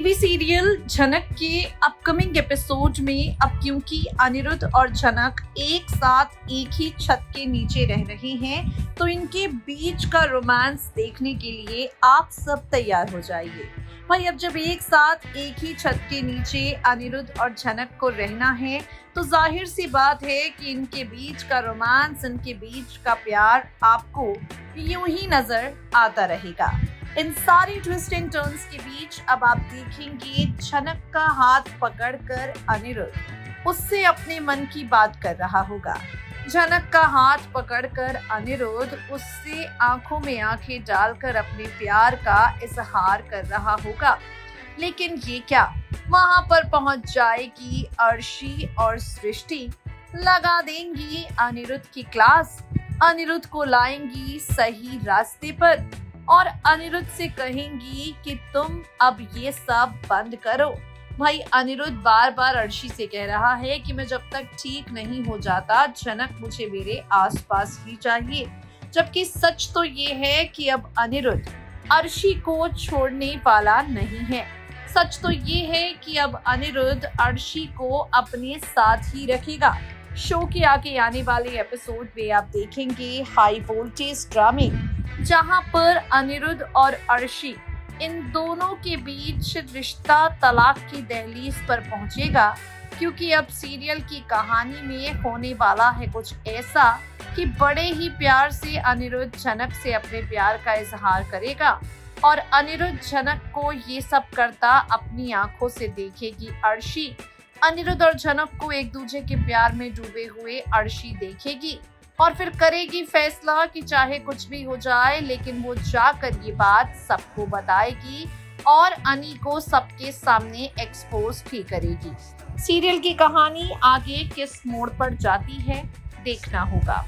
TV serial झनक के upcoming episode में अब क्योंकि अनिरुद्ध और झनक एक साथ एक ही छत के नीचे रह रहे हैं तो इनके बीच का रोमांस देखने के लिए आप सब तैयार हो जाइए। भाई अब जब एक साथ एक ही छत के नीचे अनिरुद्ध और झनक को रहना है तो जाहिर सी बात है कि इनके बीच का रोमांस, इनके बीच का प्यार आपको यूं ही नजर आता रहेगा। इन सारी ट्विस्ट एंड टर्न्स के बीच अब आप देखेंगे झनक का हाथ पकड़कर अनिरुद्ध उससे अपने मन की बात कर रहा होगा। झनक का हाथ पकड़कर अनिरुद्ध उससे आंखों में आंखें डालकर अपने प्यार का इजहार कर रहा होगा। लेकिन ये क्या, वहां पर पहुंच जाएगी अर्शी और सृष्टि, लगा देंगी अनिरुद्ध की क्लास, अनिरुद्ध को लाएंगी सही रास्ते पर और अनिरुद्ध से कहेंगी कि तुम अब ये सब बंद करो। भाई अनिरुद्ध बार बार अर्शी से कह रहा है कि मैं जब तक ठीक नहीं हो जाता झनक मुझे मेरे आसपास ही चाहिए, जबकि सच तो ये है कि अब अनिरुद्ध अर्शी को छोड़ने वाला नहीं है। सच तो ये है कि अब अनिरुद्ध अर्शी को अपने साथ ही रखेगा। शो के आने वाले एपिसोड में आप देखेंगे हाई वोल्टेज ड्रामे जहां पर अनिरुद्ध और अर्शी इन दोनों के बीच रिश्ता तलाक की दहलीज पर पहुंचेगा, क्योंकि अब सीरियल की कहानी में होने वाला है कुछ ऐसा कि बड़े ही प्यार से अनिरुद्ध झनक से अपने प्यार का इजहार करेगा और अनिरुद्ध झनक को ये सब करता अपनी आंखों से देखेगी अर्शी। अनिरुद्ध और झनक को एक दूसरे के प्यार में डूबे हुए अर्शी देखेगी और फिर करेगी फैसला कि चाहे कुछ भी हो जाए लेकिन वो जाकर ये बात सबको बताएगी और अनी को सबके सामने एक्सपोज भी करेगी। सीरियल की कहानी आगे किस मोड़ पर जाती है देखना होगा।